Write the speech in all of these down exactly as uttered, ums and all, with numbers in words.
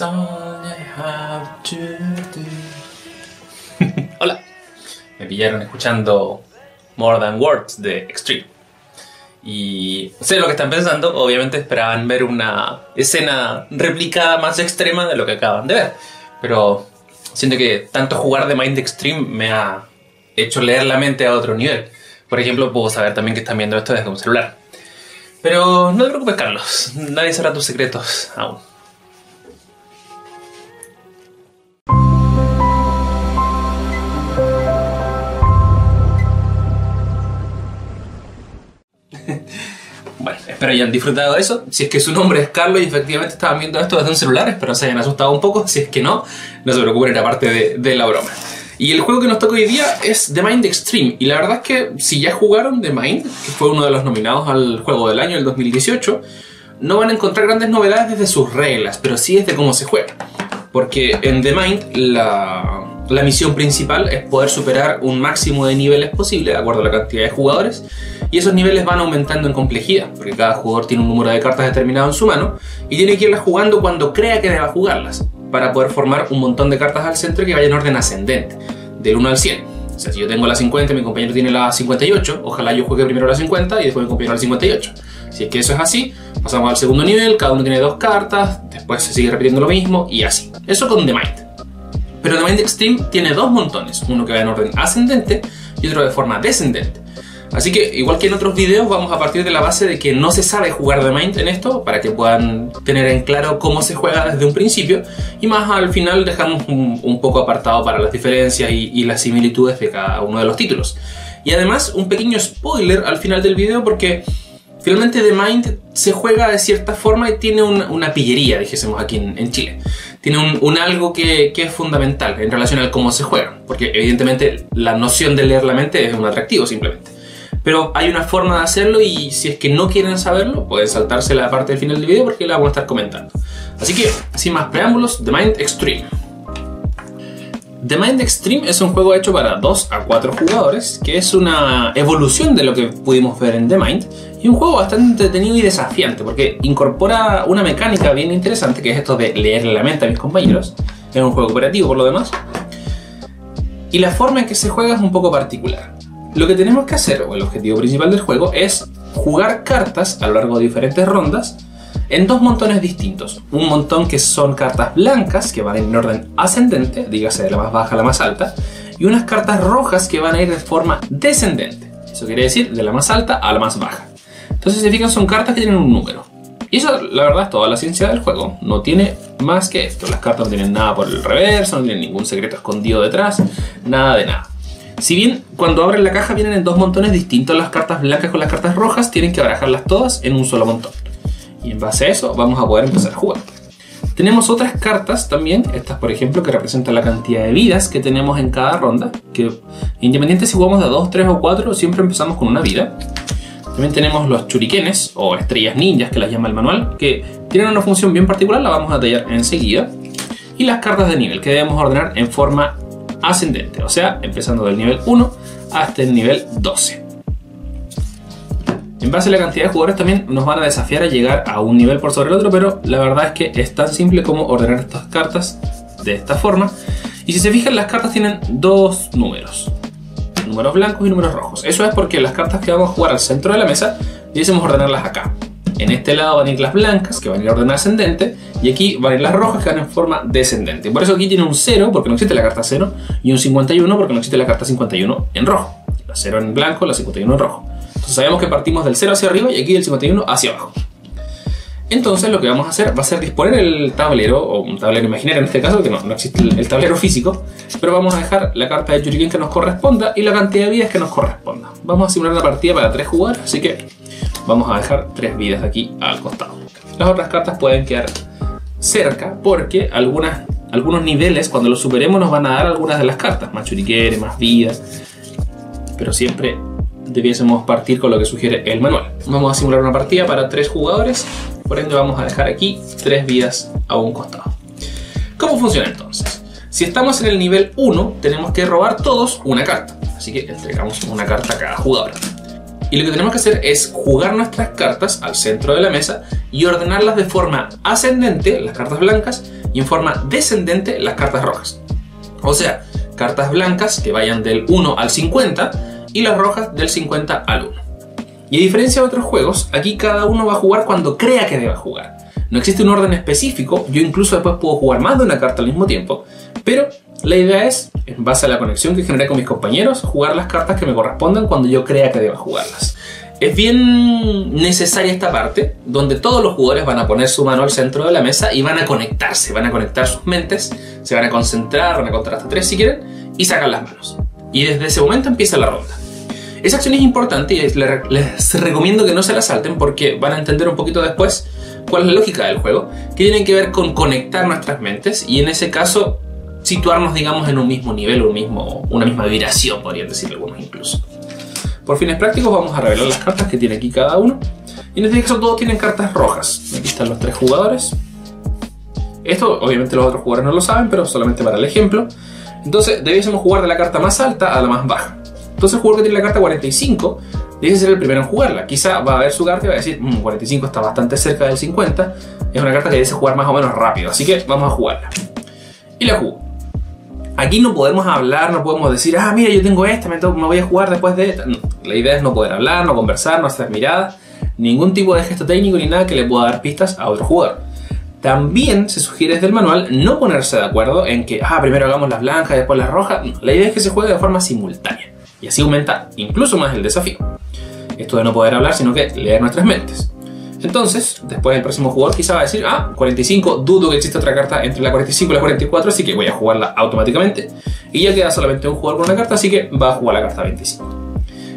That's all I have to do. Hola, me pillaron escuchando More Than Words de Extreme. Y sé lo que están pensando, obviamente esperaban ver una escena replicada más extrema de lo que acaban de ver. Pero siento que tanto jugar The Mind Extreme me ha hecho leer la mente a otro nivel. Por ejemplo, puedo saber también que están viendo esto desde un celular. Pero no te preocupes, Carlos, nadie sabrá tus secretos aún. Bueno, espero hayan disfrutado de eso. Si es que su nombre es Carlos y efectivamente estaban viendo esto desde un celular, espero se hayan asustado un poco. Si es que no, no se preocupen, era parte de, de la broma. Y el juego que nos toca hoy día es The Mind Extreme. Y la verdad es que si ya jugaron The Mind, que fue uno de los nominados al juego del año, el dos mil dieciocho, no van a encontrar grandes novedades desde sus reglas, pero sí desde cómo se juega. Porque en The Mind la, la misión principal es poder superar un máximo de niveles posible, de acuerdo a la cantidad de jugadores. Y esos niveles van aumentando en complejidad, porque cada jugador tiene un número de cartas determinado en su mano y tiene que irlas jugando cuando crea que deba jugarlas, para poder formar un montón de cartas al centro que vaya en orden ascendente, del uno al cien. O sea, si yo tengo la cincuenta y mi compañero tiene la cincuenta y ocho, ojalá yo juegue primero la cincuenta y después mi compañero la cincuenta y ocho. Si es que eso es así, pasamos al segundo nivel, cada uno tiene dos cartas, después se sigue repitiendo lo mismo y así. Eso con The Mind. Pero The Mind Extreme tiene dos montones, uno que va en orden ascendente y otro de forma descendente. Así que, igual que en otros videos, vamos a partir de la base de que no se sabe jugar The Mind en esto, para que puedan tener en claro cómo se juega desde un principio, y más al final dejamos un, un poco apartado para las diferencias y, y las similitudes de cada uno de los títulos. Y además, un pequeño spoiler al final del video, porque finalmente The Mind se juega de cierta forma y tiene un, una pillería, dijésemos aquí en, en Chile. Tiene un, un algo que, que es fundamental en relación a cómo se juega, porque evidentemente la noción de leer la mente es un atractivo simplemente. Pero hay una forma de hacerlo y si es que no quieren saberlo, pueden saltarse la parte del final del video porque la vamos a estar comentando. Así que, sin más preámbulos, The Mind Extreme. The Mind Extreme es un juego hecho para dos a cuatro jugadores, que es una evolución de lo que pudimos ver en The Mind, y un juego bastante entretenido y desafiante, porque incorpora una mecánica bien interesante, que es esto de leer la mente a mis compañeros. Es un juego cooperativo por lo demás. Y la forma en que se juega es un poco particular. Lo que tenemos que hacer, o el objetivo principal del juego, es jugar cartas a lo largo de diferentes rondas en dos montones distintos. Un montón que son cartas blancas, que van en orden ascendente, dígase de la más baja a la más alta, y unas cartas rojas que van a ir de forma descendente. Eso quiere decir de la más alta a la más baja. Entonces, si fijan, son cartas que tienen un número. Y eso, la verdad, es toda la ciencia del juego. No tiene más que esto. Las cartas no tienen nada por el reverso, no tienen ningún secreto escondido detrás, nada de nada. Si bien cuando abren la caja vienen en dos montones distintos las cartas blancas con las cartas rojas, tienen que barajarlas todas en un solo montón. Y en base a eso vamos a poder empezar a jugar. Tenemos otras cartas también, estas por ejemplo que representan la cantidad de vidas que tenemos en cada ronda, que independiente si jugamos de dos, tres o cuatro, siempre empezamos con una vida. También tenemos los churiquenes o estrellas ninjas que las llama el manual, que tienen una función bien particular, la vamos a detallar enseguida. Y las cartas de nivel que debemos ordenar en forma ascendente, o sea, empezando del nivel uno hasta el nivel doce. En base a la cantidad de jugadores también nos van a desafiar a llegar a un nivel por sobre el otro, pero la verdad es que es tan simple como ordenar estas cartas de esta forma. Y si se fijan, las cartas tienen dos números, números blancos y números rojos. Eso es porque las cartas que vamos a jugar al centro de la mesa debiésemos ordenarlas acá. En este lado van a ir las blancas, que van a ir en orden ascendente, y aquí van a ir las rojas, que van en forma descendente. Por eso aquí tiene un cero, porque no existe la carta cero, y un cincuenta y uno, porque no existe la carta cincuenta y uno en rojo. La cero en blanco, la cincuenta y uno en rojo. Entonces sabemos que partimos del cero hacia arriba y aquí del cincuenta y uno hacia abajo. Entonces lo que vamos a hacer va a ser disponer el tablero, o un tablero imaginario en este caso, porque no, no existe el tablero físico, pero vamos a dejar la carta de Shuriken que nos corresponda y la cantidad de vidas que nos corresponda. Vamos a simular una partida para tres jugadores, así que vamos a dejar tres vidas aquí al costado. Las otras cartas pueden quedar cerca porque algunas, algunos niveles cuando los superemos nos van a dar algunas de las cartas, más churiqueres, más vidas, pero siempre debiésemos partir con lo que sugiere el manual. Vamos a simular una partida para tres jugadores, por ende vamos a dejar aquí tres vidas a un costado. ¿Cómo funciona entonces? Si estamos en el nivel uno tenemos que robar todos una carta, así que entregamos una carta a cada jugador. Y lo que tenemos que hacer es jugar nuestras cartas al centro de la mesa y ordenarlas de forma ascendente, las cartas blancas, y en forma descendente las cartas rojas. O sea, cartas blancas que vayan del uno al cincuenta y las rojas del cincuenta al uno. Y a diferencia de otros juegos, aquí cada uno va a jugar cuando crea que deba jugar. No existe un orden específico, yo incluso después puedo jugar más de una carta al mismo tiempo, pero la idea es, en base a la conexión que generé con mis compañeros, jugar las cartas que me correspondan cuando yo crea que deba jugarlas. Es bien necesaria esta parte, donde todos los jugadores van a poner su mano al centro de la mesa y van a conectarse, van a conectar sus mentes, se van a concentrar, van a contar hasta tres si quieren, y sacan las manos. Y desde ese momento empieza la ronda. Esa acción es importante y les recomiendo que no se la salten porque van a entender un poquito después cuál es la lógica del juego, que tiene que ver con conectar nuestras mentes y en ese caso situarnos, digamos, en un mismo nivel, un mismo, una misma vibración, podrían decir algunos incluso. Por fines prácticos vamos a revelar las cartas que tiene aquí cada uno y en este caso todos tienen cartas rojas. Aquí están los tres jugadores. Esto obviamente los otros jugadores no lo saben, pero solamente para el ejemplo. Entonces debiésemos jugar de la carta más alta a la más baja. Entonces el jugador que tiene la carta cuarenta y cinco debe ser el primero en jugarla. Quizá va a ver su carta y va a decir, mmm, cuarenta y cinco está bastante cerca del cincuenta. Es una carta que debe jugar más o menos rápido, así que vamos a jugarla. Y la jugo. Aquí no podemos hablar, no podemos decir, ah, mira, yo tengo esta, me, tengo, me voy a jugar después de esta. No, la idea es no poder hablar, no conversar, no hacer miradas, ningún tipo de gesto técnico ni nada que le pueda dar pistas a otro jugador. También se sugiere desde el manual no ponerse de acuerdo en que, ah, primero hagamos las blancas y después las rojas. No, la idea es que se juegue de forma simultánea. Y así aumenta incluso más el desafío. Esto de no poder hablar, sino que leer nuestras mentes. Entonces, después el próximo jugador quizá va a decir, ah, cuarenta y cinco, dudo que exista otra carta entre la cuarenta y cinco y la cuarenta y cuatro, así que voy a jugarla automáticamente. Y ya queda solamente un jugador con una carta, así que va a jugar la carta veinticinco.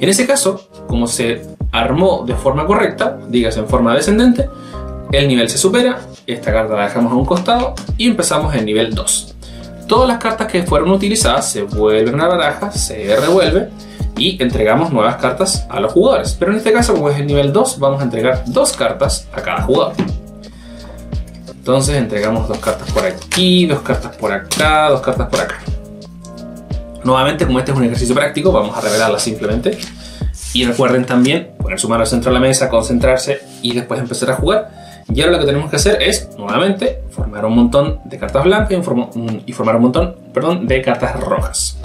En ese caso, como se armó de forma correcta, dígase en forma descendente, el nivel se supera, esta carta la dejamos a un costado y empezamos el nivel dos. Todas las cartas que fueron utilizadas se vuelven a la baraja, se revuelve y entregamos nuevas cartas a los jugadores. Pero en este caso, como es el nivel dos, vamos a entregar dos cartas a cada jugador. Entonces entregamos dos cartas por aquí, dos cartas por acá, dos cartas por acá. Nuevamente, como este es un ejercicio práctico, vamos a revelarlas simplemente. Y recuerden también poner su mano al centro de la mesa, concentrarse y después empezar a jugar. Y ahora lo que tenemos que hacer es, nuevamente, formar un montón de cartas blancas y formar un montón, perdón, de cartas rojas.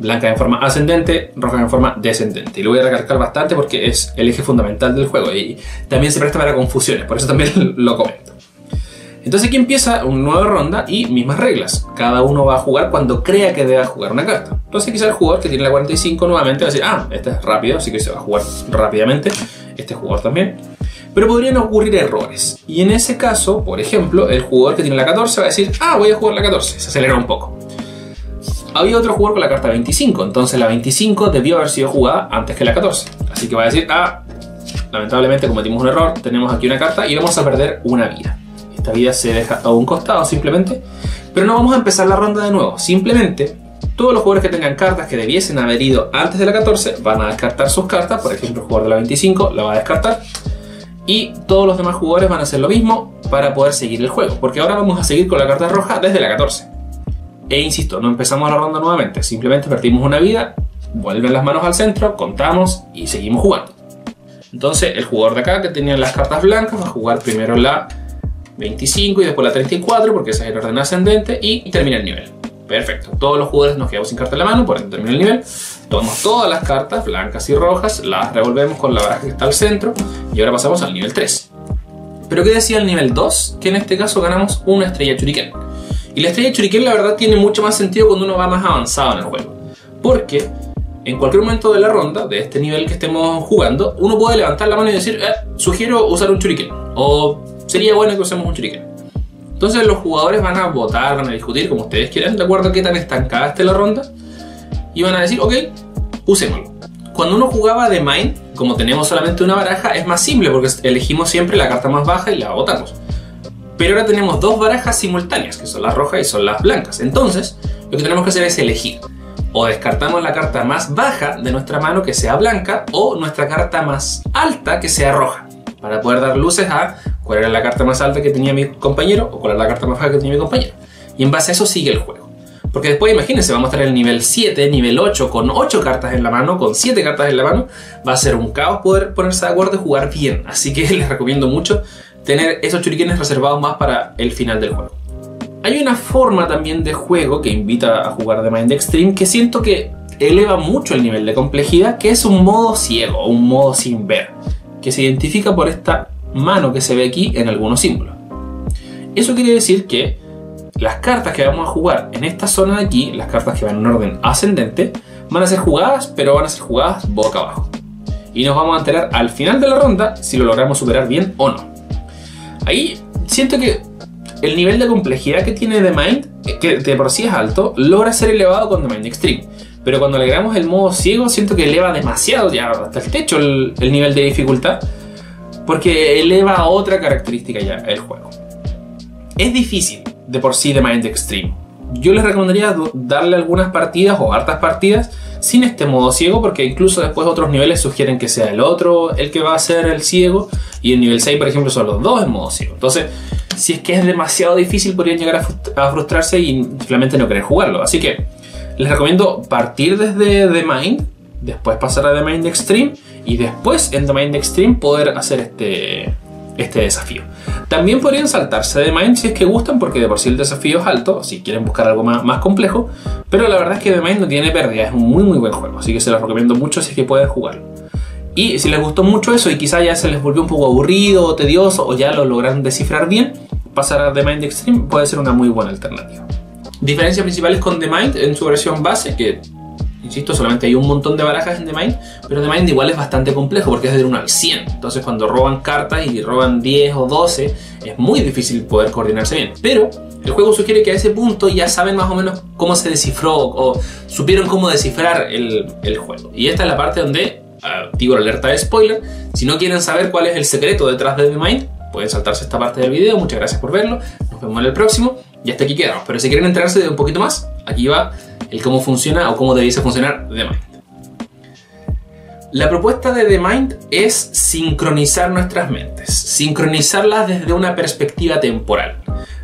Blancas en forma ascendente, rojas en forma descendente. Y lo voy a recalcar bastante porque es el eje fundamental del juego y también se presta para confusiones, por eso también lo comento. Entonces aquí empieza una nueva ronda y mismas reglas. Cada uno va a jugar cuando crea que deba jugar una carta. Entonces quizá el jugador que tiene la cuarenta y cinco nuevamente va a decir, ah, este es rápido, así que se va a jugar rápidamente. Este jugador también. Pero podrían ocurrir errores. Y en ese caso, por ejemplo, el jugador que tiene la catorce va a decir, ah, voy a jugar la catorce. Se acelera un poco. Había otro jugador con la carta veinticinco, entonces la veinticinco debió haber sido jugada antes que la catorce. Así que va a decir, ah, lamentablemente cometimos un error, tenemos aquí una carta y vamos a perder una vida. Esta vida se deja a un costado simplemente. Pero no vamos a empezar la ronda de nuevo. Simplemente, todos los jugadores que tengan cartas que debiesen haber ido antes de la catorce van a descartar sus cartas. Por ejemplo, el jugador de la veinticinco la va a descartar. Y todos los demás jugadores van a hacer lo mismo para poder seguir el juego. Porque ahora vamos a seguir con la carta roja desde la catorce. E insisto, no empezamos la ronda nuevamente. Simplemente perdimos una vida, vuelven las manos al centro, contamos y seguimos jugando. Entonces el jugador de acá que tenía las cartas blancas va a jugar primero la veinticinco y después la treinta y cuatro porque ese es el orden ascendente y termina el nivel. Perfecto, todos los jugadores nos quedamos sin carta en la mano, por ende termina el nivel. Tomamos todas las cartas, blancas y rojas, las revolvemos con la baraja que está al centro y ahora pasamos al nivel tres. Pero ¿qué decía el nivel dos? Que en este caso ganamos una estrella Shuriken. Y la estrella Shuriken la verdad tiene mucho más sentido cuando uno va más avanzado en el juego. Porque en cualquier momento de la ronda, de este nivel que estemos jugando, uno puede levantar la mano y decir, eh, sugiero usar un Shuriken. O sería bueno que usemos un Shuriken. Entonces los jugadores van a votar, van a discutir como ustedes quieran, de acuerdo a qué tan estancada esté la ronda. Y van a decir, ok, usémoslo. Cuando uno jugaba The Mind, como tenemos solamente una baraja, es más simple porque elegimos siempre la carta más baja y la votamos. Pero ahora tenemos dos barajas simultáneas, que son las rojas y son las blancas. Entonces lo que tenemos que hacer es elegir. O descartamos la carta más baja de nuestra mano que sea blanca, o nuestra carta más alta que sea roja. Para poder dar luces a cuál era la carta más alta que tenía mi compañero o cuál era la carta más baja que tenía mi compañero. Y en base a eso sigue el juego. Porque después, imagínense, vamos a estar en el nivel siete, nivel ocho, con ocho cartas en la mano, con siete cartas en la mano. Va a ser un caos poder ponerse de acuerdo y jugar bien. Así que les recomiendo mucho tener esos shurikenes reservados más para el final del juego. Hay una forma también de juego que invita a jugar The Mind Extreme que siento que eleva mucho el nivel de complejidad, que es un modo ciego, un modo sin ver, que se identifica por esta mano que se ve aquí en algunos símbolos. Eso quiere decir que las cartas que vamos a jugar en esta zona de aquí, las cartas que van en orden ascendente, van a ser jugadas, pero van a ser jugadas boca abajo. Y nos vamos a enterar al final de la ronda si lo logramos superar bien o no. Ahí siento que el nivel de complejidad que tiene The Mind, que de por sí es alto, logra ser elevado con The Mind Extreme. Pero cuando agregamos el modo ciego, siento que eleva demasiado, ya hasta el techo, el, el nivel de dificultad, porque eleva a otra característica ya el juego. Es difícil de por sí The Mind Extreme. Yo les recomendaría darle algunas partidas o hartas partidas sin este modo ciego, porque incluso después otros niveles sugieren que sea el otro el que va a ser el ciego, y el nivel seis por ejemplo son los dos en modo ciego. Entonces, si es que es demasiado difícil, podrían llegar a frustrarse y simplemente no querer jugarlo. Así que les recomiendo partir desde The Mind, después pasar a The Mind Extreme y después en The Mind Extreme poder hacer este... este desafío. También podrían saltarse The Mind si es que gustan, porque de por sí el desafío es alto, si quieren buscar algo más, más complejo, pero la verdad es que The Mind no tiene pérdida, es un muy muy buen juego, así que se los recomiendo mucho si es que pueden jugarlo. Y si les gustó mucho eso y quizá ya se les volvió un poco aburrido o tedioso, o ya lo lograron descifrar bien, pasar a The Mind Extreme puede ser una muy buena alternativa. Diferencias principales con The Mind en su versión base, que insisto, solamente hay un montón de barajas en The Mind, pero The Mind igual es bastante complejo porque es de uno al cien. Entonces cuando roban cartas y roban diez o doce, es muy difícil poder coordinarse bien. Pero el juego sugiere que a ese punto ya saben más o menos cómo se descifró o supieron cómo descifrar el, el juego. Y esta es la parte donde activo la alerta de spoiler. Si no quieren saber cuál es el secreto detrás de The Mind, pueden saltarse esta parte del video. Muchas gracias por verlo. Nos vemos en el próximo. Y hasta aquí quedamos. Pero si quieren enterarse de un poquito más, aquí va el cómo funciona o cómo debiese funcionar The Mind. La propuesta de The Mind es sincronizar nuestras mentes, sincronizarlas desde una perspectiva temporal.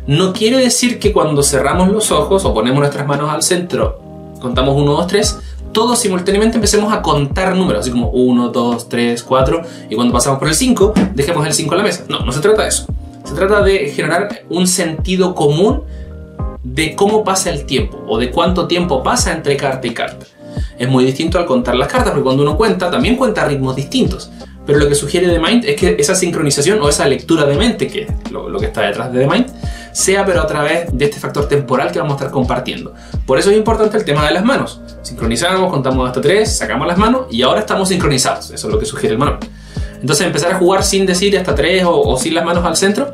No quiere decir que cuando cerramos los ojos o ponemos nuestras manos al centro, contamos uno, dos, tres, todos simultáneamente empecemos a contar números, así como uno, dos, tres, cuatro, y cuando pasamos por el cinco, dejemos el cinco en la mesa. No, no se trata de eso. Se trata de generar un sentido común de cómo pasa el tiempo o de cuánto tiempo pasa entre carta y carta. Es muy distinto al contar las cartas, porque cuando uno cuenta también cuenta ritmos distintos, pero lo que sugiere The Mind es que esa sincronización o esa lectura de mente, que es lo, lo que está detrás de The Mind, sea pero a través de este factor temporal que vamos a estar compartiendo. Por eso es importante el tema de las manos. Sincronizamos, contamos hasta tres, sacamos las manos y ahora estamos sincronizados. Eso es lo que sugiere el manual. Entonces empezar a jugar sin decir hasta tres o, o sin las manos al centro,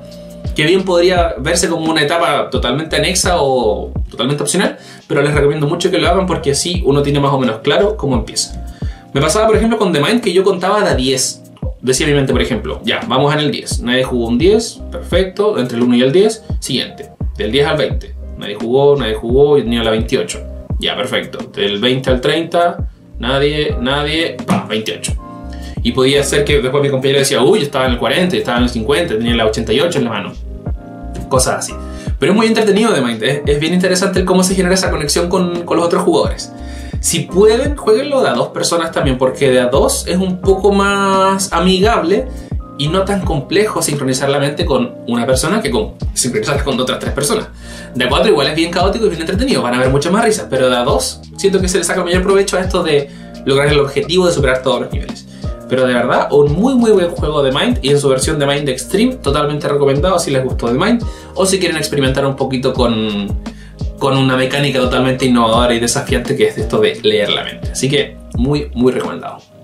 que bien podría verse como una etapa totalmente anexa o totalmente opcional, pero les recomiendo mucho que lo hagan porque así uno tiene más o menos claro cómo empieza. Me pasaba por ejemplo con The Mind que yo contaba de diez. Decía mi mente por ejemplo, ya, vamos en el diez. Nadie jugó un diez, perfecto, entre el uno y el diez, siguiente. Del diez al veinte, nadie jugó, nadie jugó, y tenía la veintiocho. Ya, perfecto, del veinte al treinta, nadie, nadie, pa, veintiocho. Y podía ser que después mi compañero decía, uy, estaba en el cuarenta, estaba en el cincuenta, tenía la ochenta y ocho en la mano. Cosas así. Pero es muy entretenido The Mind, es, es bien interesante el cómo se genera esa conexión con, con los otros jugadores. Si pueden, jueguenlo de a dos personas también, porque de a dos es un poco más amigable y no tan complejo sincronizar la mente con una persona que con sincronizarla con otras tres personas. De a cuatro igual es bien caótico y bien entretenido, van a haber muchas más risas, pero de a dos siento que se le saca mayor provecho a esto de lograr el objetivo de superar todos los niveles. Pero de verdad, un muy muy buen juego The Mind, y en su versión The Mind Extreme, totalmente recomendado si les gustó The Mind, o si quieren experimentar un poquito con, con una mecánica totalmente innovadora y desafiante que es esto de leer la mente. Así que muy muy recomendado.